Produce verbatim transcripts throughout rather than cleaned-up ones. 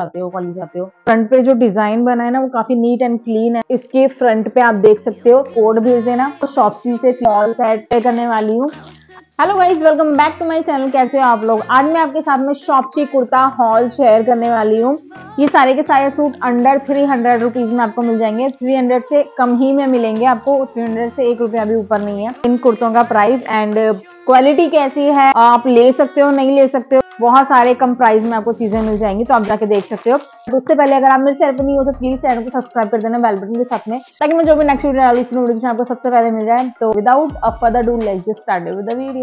जाते हो कॉलेज जाते हो। फ्रंट पे जो डिजाइन बना है ना वो काफी नीट एंड क्लीन है। इसके फ्रंट पे आप देख सकते हो, कोड भेज देना। तो शॉपसी से स्मॉल सेट पे करने वाली हूँ। Hello guys, welcome back to my channel. कैसे हो आप लोग? आज मैं आपके साथ में शॉपसी कुर्ता हॉल शेयर करने वाली हूँ। ये सारे के सारे suit under three hundred rupees में आपको मिल जाएंगे। थ्री हंड्रेड से कम ही में मिलेंगे आपको, थ्री हंड्रेड से एक रुपया भी ऊपर नहीं है। इन कुर्तों का प्राइस एंड क्वालिटी कैसी है, आप ले सकते हो नहीं ले सकते हो, बहुत सारे कम प्राइस में आपको चीजें मिल जाएंगी, तो आप जाके देख सकते हो। उससे पहले अगर आप मेरे चैनल पर नहीं हो तो प्लीज चैनल को सब्सक्राइब कर देना बेल बटन के साथ में, ताकि मैं जो भी नेक्स्ट वीडियो डालू इसकी नोटिफिकेशन आपको सबसे पहले मिल जाए। तो without a further do let's get started with the video.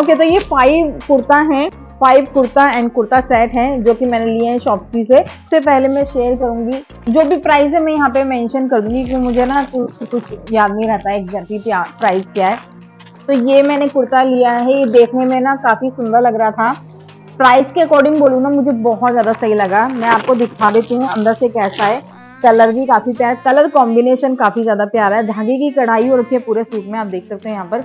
Okay, तो ये फाइव कुर्ता है, five kurta and kurta set है जो कि मैंने लिए हैं शॉपसी से। इससे पहले मैं शेयर करूंगी जो भी प्राइस है, मैं यहाँ पे मेंशन कर दूंगी क्योंकि मुझे ना कुछ कुछ याद नहीं रहता है एग्जैक्टली प्राइस क्या है। तो ये मैंने कुर्ता लिया है, ये देखने में ना काफी सुंदर लग रहा था। प्राइस के अकॉर्डिंग बोलूँ ना, मुझे बहुत ज़्यादा सही लगा। मैं आपको दिखा देती हूँ अंदर से कैसा है। कलर भी काफ़ी प्यारा, कलर कॉम्बिनेशन काफ़ी ज़्यादा प्यारा है। धागे की कढ़ाई हो रखी है पूरे सूट में, आप देख सकते हैं यहाँ पर।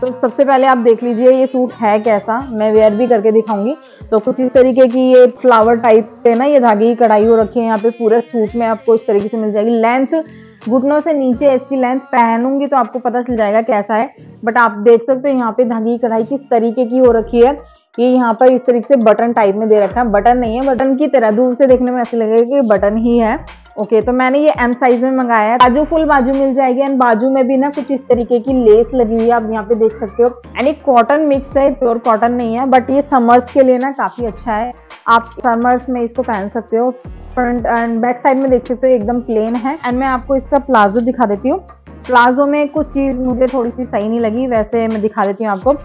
तो सबसे पहले आप देख लीजिए ये सूट है कैसा, मैं वेयर भी करके दिखाऊंगी। तो कुछ इस तरीके की ये फ्लावर टाइप से ना ये धागे की कढ़ाई हो रखी है यहाँ पे पूरे सूट में, आपको इस तरीके से मिल जाएगी। लेंथ घुटनों से नीचे इसकी लेंथ, पहनूंगी तो आपको पता चल जाएगा कैसा है। बट आप देख सकते हो यहाँ पे धागे की कढ़ाई किस तरीके की हो रखी है। ये यहाँ पर इस तरीके से बटन टाइप में दे रखा है, बटन नहीं है, बटन की तरह दूर से देखने में ऐसे लगेगा कि बटन ही है। ओके, तो मैंने ये एम साइज में मंगाया है। बाजू फुल बाजू मिल जाएगी एंड बाजू में भी ना कुछ इस तरीके की लेस लगी हुई है, आप यहाँ पे देख सकते हो। एंड ये कॉटन मिक्स है, प्योर कॉटन नहीं है, बट ये समर्स के लिए ना काफी अच्छा है। आप समर्स में इसको पहन सकते हो। फ्रंट एंड बैक साइड में देख सकते हो, एकदम प्लेन है। एंड मैं आपको इसका प्लाजो दिखा देती हूँ। प्लाजो में कुछ चीज मुझे थोड़ी सी सही नहीं लगी, वैसे मैं दिखा देती हूँ आपको।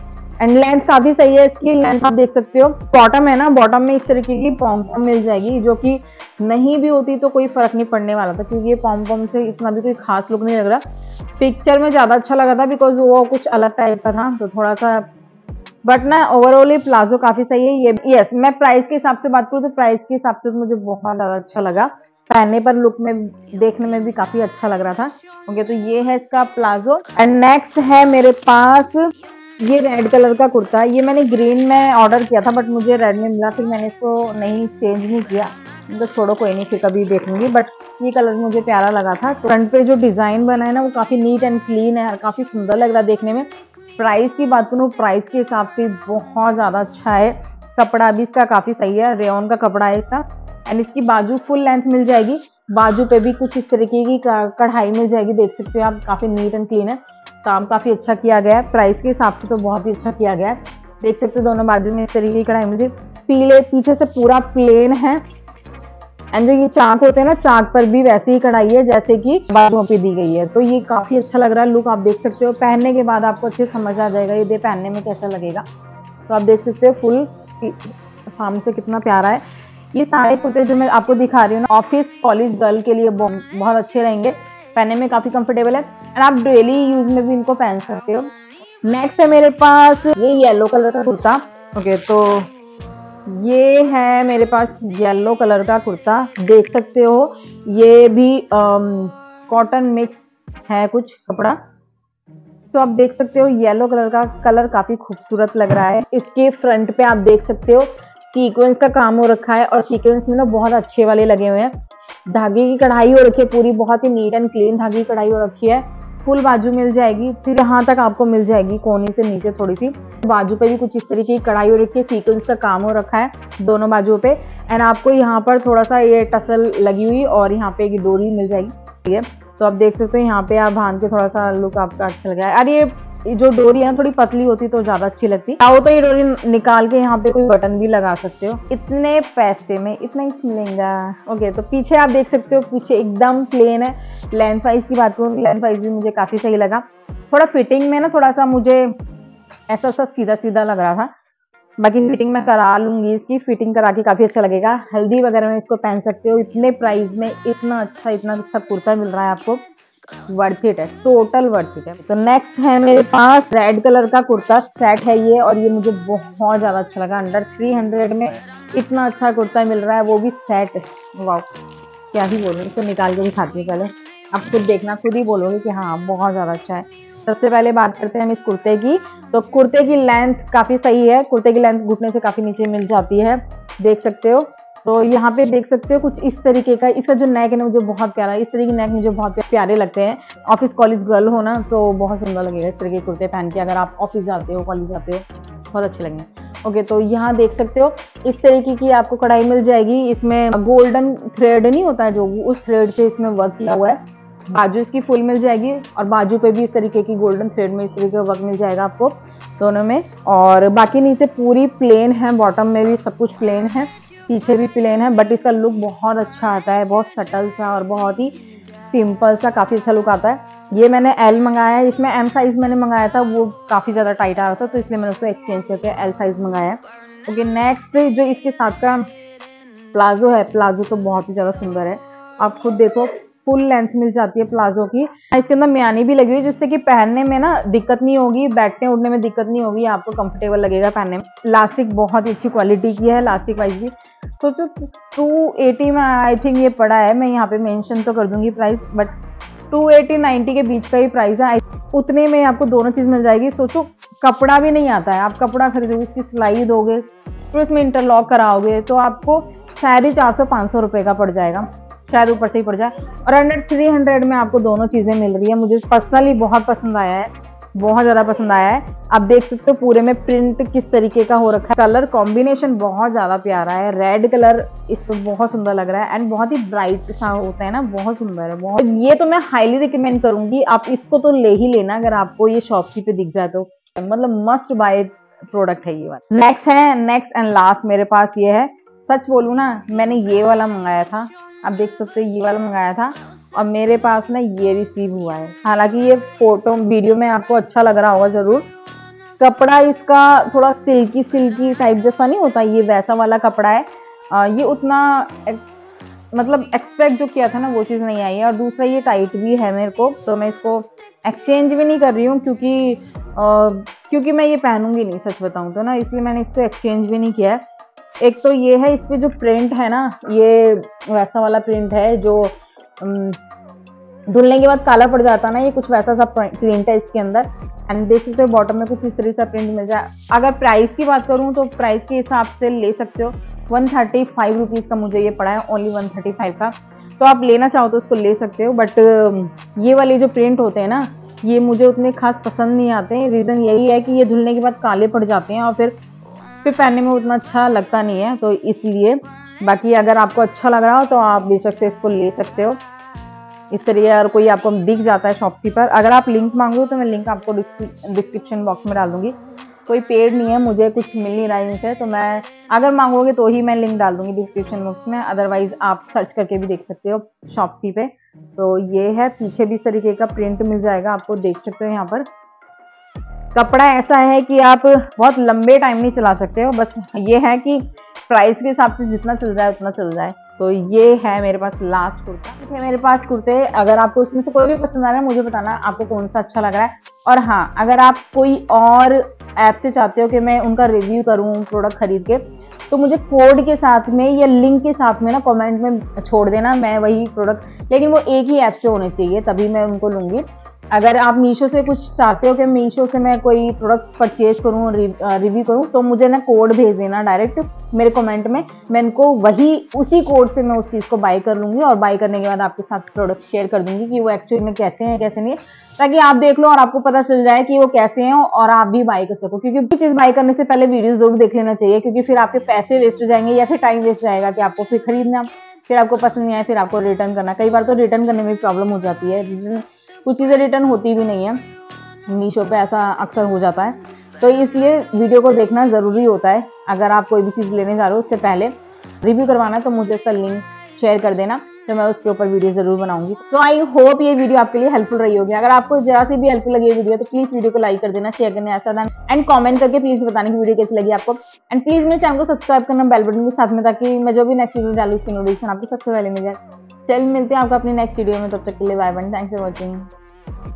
एंड लेंथ काफी सही है, इसकी लेंथ आप देख सकते हो। बॉटम है ना, बॉटम में इस तरीके की पॉम्पॉम मिल जाएगी, जो कि नहीं भी होती तो कोई फर्क नहीं पड़ने वाला था, क्योंकि ये पॉम्पॉम से इतना भी कोई खास लुक नहीं लग रहा। पिक्चर में ज़्यादा अच्छा लगा था बिकॉज वो कुछ अलग टाइप का था, तो थोड़ा सा बट ना ओवरऑल ये प्लाजो काफ़ी सही है। ये यस, मैं प्राइस के हिसाब से बात करूँ तो प्राइस के हिसाब से मुझे बहुत ज़्यादा अच्छा लगा, पहनने पर लुक में देखने में भी काफ़ी अच्छा लग रहा था। ओके, तो ये है इसका प्लाजो। एंड नेक्स्ट है मेरे पास ये रेड कलर का कुर्ता। ये मैंने ग्रीन में ऑर्डर किया था बट मुझे रेड में मिला, फिर मैंने इसको नहीं चेंज नहीं किया, तो छोड़ो कोई नहीं, फिर कभी देखूंगी। बट ये कलर मुझे प्यारा लगा था। फ्रंट पे जो डिज़ाइन बना है ना वो काफ़ी नीट एंड क्लीन है और काफ़ी सुंदर लग रहा है देखने में। प्राइस की बात करूँ, प्राइस के हिसाब से बहुत ज़्यादा अच्छा है। कपड़ा भी इसका काफ़ी सही है, रेयॉन का कपड़ा है इसका। एंड इसकी बाजू फुल लेंथ मिल जाएगी, बाजू पे भी कुछ इस तरीके की कढ़ाई मिल जाएगी, देख सकते हो आप। काफ़ी नीट एंड क्लीन है, काम काफ़ी अच्छा किया गया है। प्राइस के हिसाब से तो बहुत ही अच्छा किया गया है, देख सकते हो। दोनों बाजू में इस तरीके की कढ़ाई मिलती, पीले पीछे से पूरा प्लेन है। एंड जो ये चाक होते हैं ना, चाक पर भी वैसे ही कढ़ाई है जैसे कि बाजुओं पे दी गई है। तो ये काफ़ी अच्छा लग रहा है लुक, आप देख सकते हो। पहनने के बाद आपको अच्छे समझ आ जाएगा ये दे पहनने में कैसा लगेगा। तो आप देख सकते हो फुल फार्म से कितना प्यारा है। ये सारे कुर्ते जो मैं आपको दिखा रही हूँ ना, ऑफिस कॉलेज गर्ल के लिए बहुत अच्छे रहेंगे, पहनने में काफ़ी कंफर्टेबल है एंड आप डेली यूज में भी इनको पहन सकते हो। नेक्स्ट है मेरे पास ये येलो कलर का कुर्ता। ओके, तो ये है मेरे पास येलो कलर का कुर्ता, देख सकते हो। ये भी कॉटन मिक्स है कुछ कपड़ा, तो आप देख सकते हो। येलो कलर का कलर काफ़ी खूबसूरत लग रहा है। इसके फ्रंट पे आप देख सकते हो सीक्वेंस का काम हो रखा है, और सीक्वेंस में ना बहुत अच्छे वाले लगे हुए हैं। धागे की कढ़ाई हो रखी है पूरी, बहुत ही नीट एंड क्लीन धागे की कढ़ाई हो रखी है। फुल बाजू मिल जाएगी, फिर यहाँ तक आपको मिल जाएगी कोने से नीचे थोड़ी सी। बाजू पे भी कुछ इस तरीके की कढ़ाई हो रखी है, सीक्वेंस का काम हो रखा है दोनों बाजुओं पे। एंड आपको यहाँ पर थोड़ा सा ये टसल लगी हुई और यहाँ पे एक डोरी मिल जाएगी, ठीक है। तो आप देख सकते हो यहाँ पे आप भान के थोड़ा सा लुक आपका अच्छा लगा है। अरे ये जो डोरी है थोड़ी पतली होती तो ज़्यादा अच्छी लगती, चाहो तो ये डोरी निकाल के यहाँ पे कोई बटन भी लगा सकते हो। इतने पैसे में इतना ही मिलेगा। ओके, तो पीछे आप देख सकते हो, पीछे एकदम प्लेन है। लेंथ वाइज की बात करूँ, लेंथ वाइज भी मुझे काफ़ी सही लगा। थोड़ा फिटिंग में ना थोड़ा सा मुझे ऐसा सा सीधा सीधा लग रहा था, बाकी फिटिंग मैं करा लूँगी इसकी, फिटिंग करा के काफ़ी अच्छा लगेगा। हल्दी वगैरह में इसको पहन सकते हो। इतने प्राइस में इतना अच्छा इतना अच्छा कुर्ता मिल रहा है आपको, वर्थ इट है, टोटल वर्थ इट है। तो नेक्स्ट है मेरे पास रेड कलर का कुर्ता सेट है ये, और ये मुझे बहुत ज़्यादा अच्छा लगा। अंडर थ्री हंड्रेड में इतना अच्छा कुर्ता मिल रहा है, वो भी सेट। वाह, क्या ही बोलूँ, इसको निकाल के दिखाती हूँ पहले, आप खुद देखना, खुद ही बोलोगे कि हाँ बहुत ज़्यादा अच्छा है। सबसे पहले बात करते हैं हम इस कुर्ते की। तो कुर्ते की लेंथ काफ़ी सही है, कुर्ते की लेंथ घुटने से काफ़ी नीचे मिल जाती है, देख सकते हो। तो यहाँ पे देख सकते हो कुछ इस तरीके का, इसका जो नेक है ना मुझे बहुत प्यारा है, इस तरीके के नेक मुझे बहुत प्यारे लगते हैं। ऑफिस कॉलेज गर्ल हो ना तो बहुत सुंदर लगेगा इस तरीके के कुर्ते पहन के, अगर आप ऑफिस जाते हो कॉलेज जाते हो बहुत अच्छे लगेंगे। ओके okay, तो यहाँ देख सकते हो इस तरीके की आपको कढ़ाई मिल जाएगी, इसमें गोल्डन थ्रेड नहीं होता है जो, उस थ्रेड से इसमें वर्क किया हुआ है। बाजू इसकी फुल मिल जाएगी और बाजू पे भी इस तरीके की गोल्डन थ्रेड में इस तरीके का वर्क मिल जाएगा आपको दोनों में। और बाकी नीचे पूरी प्लेन है, बॉटम में भी सब कुछ प्लेन है, पीछे भी प्लेन है, बट इसका लुक बहुत अच्छा आता है, बहुत सटल सा और बहुत ही सिंपल सा काफ़ी अच्छा लुक आता है। ये मैंने एल मंगाया है, इसमें एम साइज़ मैंने मंगाया था, वो काफ़ी ज़्यादा टाइट आ रहा था तो इसलिए मैंने उसको एक्सचेंज करके एल साइज़ मंगाया है। ओके नेक्स्ट जो इसके साथ का प्लाजो है, प्लाजो तो बहुत ही ज़्यादा सुंदर है, आप खुद देखो फुल लेंथ मिल जाती है प्लाजो की। इसके अंदर मियानी भी लगी हुई जिससे कि पहनने में ना दिक्कत नहीं होगी, बैठने उठने में दिक्कत नहीं होगी, आपको कंफर्टेबल लगेगा पहनने में। इलास्टिक बहुत ही अच्छी क्वालिटी की है, इलास्टिक वाइज भी तो जो टू एटी में आई थिंक ये पड़ा है, मैं यहाँ पे मेंशन तो कर दूंगी price, but two eighty ninety के बीच का ही प्राइस है। उतने में आपको दोनों चीज़ मिल जाएगी। सोचो कपड़ा भी नहीं आता है, आप कपड़ा खरीदोगे उसकी सिलाई दोगे फिर उसमें इंटरलॉक कराओगे तो आपको शायद ही चार सौ पाँच सौ रुपये का पड़ जाएगा, शायद ऊपर से ही पड़ जाए। और अंडर थ्री हंड्रेड में आपको दोनों चीज़ें मिल रही है। मुझे पर्सनली बहुत पसंद आया है, बहुत ज़्यादा पसंद आया है। आप देख सकते हो पूरे में प्रिंट किस तरीके का हो रखा है, कलर कॉम्बिनेशन बहुत ज़्यादा प्यारा है। रेड कलर इस पर बहुत सुंदर लग रहा है एंड बहुत ही ब्राइट सा होता है ना, बहुत सुंदर है बहुत। ये तो मैं हाईली रिकमेंड करूँगी, आप इसको तो ले ही लेना अगर आपको ये शॉपसी पे दिख जाए तो, मतलब मस्ट बाय प्रोडक्ट है ये वाला। नेक्स्ट है, नेक्स्ट एंड लास्ट मेरे पास ये है। सच बोलूँ ना मैंने ये वाला मंगाया था, आप देख सकते हो ये वाला मंगाया था और मेरे पास ना ये रिसीव हुआ है। हालांकि ये फोटो वीडियो में आपको अच्छा लग रहा होगा ज़रूर। कपड़ा इसका थोड़ा सिल्की सिल्की टाइप जैसा नहीं होता, ये वैसा वाला कपड़ा है। आ, ये उतना एक, मतलब एक्सपेक्ट जो किया था ना वो चीज़ नहीं आई है। और दूसरा ये टाइट भी है मेरे को, तो मैं इसको एक्सचेंज भी नहीं कर रही हूँ क्योंकि आ, क्योंकि मैं ये पहनूंगी नहीं सच बताऊँ तो ना, इसलिए मैंने इसको एक्सचेंज भी नहीं किया है। एक तो ये है, इस पर जो प्रिंट है ना ये वैसा वाला प्रिंट है जो धुलने के बाद काला पड़ जाता ना, ये कुछ वैसा सा प्रिंट है इसके अंदर। एंड देख सकते हो बॉटम में कुछ इस तरह सा प्रिंट मिल जाए। अगर प्राइस की बात करूँ तो प्राइस के हिसाब से ले सकते हो। वन थर्टी फाइव रुपीज़ का मुझे ये पड़ा है, ओनली वन थर्टी फाइव का। तो आप लेना चाहो तो उसको ले सकते हो, बट ये वाले जो प्रिंट होते हैं ना ये मुझे उतने खास पसंद नहीं आते हैं। रीज़न यही है कि ये धुलने के बाद काले पड़ जाते हैं और फिर फिर पहनने में उतना अच्छा लगता नहीं है, तो इसलिए। बाकी अगर आपको अच्छा लग रहा हो तो आप बेशक से इसको ले सकते हो इस तरीके। और कोई आपको दिख जाता है शॉपसी पर, अगर आप लिंक मांगो तो मैं लिंक आपको डिस्क्रिप्शन बॉक्स में डाल दूँगी। कोई पेड नहीं है, मुझे कुछ मिल नहीं रहा है इनसे, तो मैं अगर मांगोगे तो ही मैं लिंक डाल दूँगी डिस्क्रिप्शन बॉक्स में, अदरवाइज़ आप सर्च करके भी देख सकते हो शॉपसी पे। तो ये है, पीछे भी इस तरीके का प्रिंट मिल जाएगा आपको, देख सकते हो यहाँ पर। कपड़ा ऐसा है कि आप बहुत लंबे टाइम नहीं चला सकते हो, बस ये है कि प्राइस के हिसाब से जितना चल जाए उतना चल जाए। तो ये है मेरे पास लास्ट कुर्ता, ठीक है मेरे पास कुर्ते। अगर आपको इसमें से कोई भी पसंद आ रहा है मुझे बताना आपको कौन सा अच्छा लग रहा है। और हाँ, अगर आप कोई और ऐप से चाहते हो कि मैं उनका रिव्यू करूँ प्रोडक्ट खरीद के, तो मुझे कोड के साथ में या लिंक के साथ में ना कमेंट में छोड़ देना, मैं वही प्रोडक्ट, लेकिन वो एक ही ऐप से होने चाहिए तभी मैं उनको लूँगी। अगर आप मीशो से कुछ चाहते हो कि मीशो से मैं कोई प्रोडक्ट्स परचेज करूँ रिव्यू करूँ, तो मुझे ना कोड भेज देना डायरेक्ट मेरे कमेंट में, मैं इनको वही उसी कोड से मैं उस चीज़ को बाई कर लूँगी और बाई करने के बाद आपके साथ प्रोडक्ट शेयर कर दूँगी कि वो एक्चुअली में कैसे हैं कैसे नहीं, ताकि आप देख लो और आपको पता चल जाए कि वो कैसे हैं और आप भी बाई कर सको। क्योंकि कोई चीज़ बाई करने से पहले वीडियो ज़रूर देख लेना चाहिए, क्योंकि फिर आपके पैसे वेस्ट हो जाएंगे या फिर टाइम वेस्ट जाएगा कि आपको फिर खरीदना, फिर आपको पसंद नहीं आया, फिर आपको रिटर्न करना। कई बार तो रिटर्न करने में प्रॉब्लम हो जाती है, कुछ चीज़ें रिटर्न होती भी नहीं है, मीशो पे ऐसा अक्सर हो जाता है। तो इसलिए वीडियो को देखना ज़रूरी होता है। अगर आप कोई भी चीज़ लेने जा रहे हो उससे पहले रिव्यू करवाना तो मुझे इसका लिंक शेयर कर देना, तो मैं उसके ऊपर वीडियो ज़रूर बनाऊंगी। सो आई होप ये वीडियो आपके लिए हेल्पफुल रही होगी। अगर आपको जरा सी भी हेल्पफुल लगी वीडियो तो प्लीज़ वीडियो को लाइक कर देना, शेयर करना ऐसा ना, एंड कमेंट करके प्लीज़ बताने की वीडियो कैसी लगी आपको। एंड प्लीज़ मेरे चैनल को सब्सक्राइब करना बेल बटन के साथ में, ताकि मैं जो भी नेक्स्ट वीडियो डालूँ उसकी नोटिफिकेशन आपको सबसे पहले मिल जाए। चल मिलते हैं आपको अपने नेक्स्ट वीडियो में, तब तक के लिए bye bye, thanks for watching.